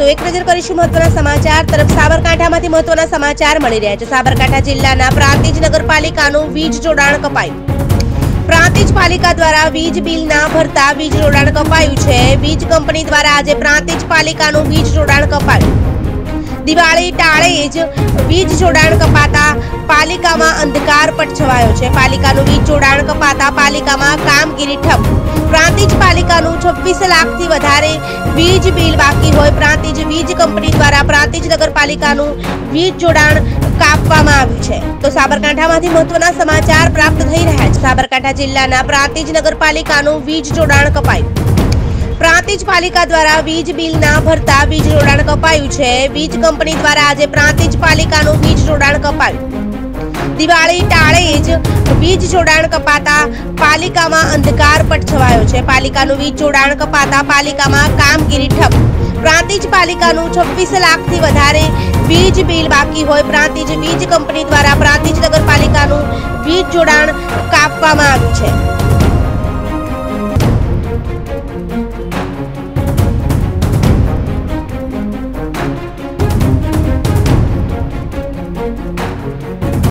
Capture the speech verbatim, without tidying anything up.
तो एक नजर करीशु महत्वना समाचार तरफ। साबरकांठामांथी महत्वना समाचार मळी रह्या छे। साबरकांठा जिल्लाना प्रांतिज नगर पालिकानुं वीज जोडाण कपायुं। प्रांतिज पालिका द्वारा वीज बिल न भरता वीज जोडाण कपायुं छे। वीज कंपनी द्वारा आजे प्रांतिज पालिकानुं वीज जोडाण कपायुं। दिवाळी टाळे ज वीज जोडाण कपाता पालिकामां अंधकार पडछवायो छे। पालिकानुं वीज जोडाण कपाता पालिकामां कामगीरी ठप्प। प्रांतिज पालिकानुं छब्बीस लाख थी वधारे वीज बिल बाकी होय प्रांतिज वीज कंपनी द्वारा प्रांतिज नगरपालिकानुं वीज जोडाण कापवामां आव्युं छे। तो साबरकांठामांथी महत्वना समाचार प्राप्त थई रह्या छे। साबरकांठा जिल्लाना प्रांतिज नगरपालिकानुं वीज जोडाण कपायुं। प्रांतिज पालिका द्वारा वीज बिल न भरता वीज जोडाण कपायुं छे। वीज कंपनी द्वारा आजे प्रांतिज पालिकानुं वीज जोडाण कपायुं। दिवाळी टाळे ज वीज जोडाण कपाता पालिकामां अंधकार पडछवायो छे। पालिकानुं वीज जोडाण कपाता पालिकामां कामगीरी ठप्प। प्रांतिज पालिकानुं छब्बीस लाख थी वधारे वीज बिल बाकी होय प्रांतिज वीज कंपनी द्वारा प्रांतिज नगरपालिकानुं वीज जोडाण कापवामां आव्युं छे।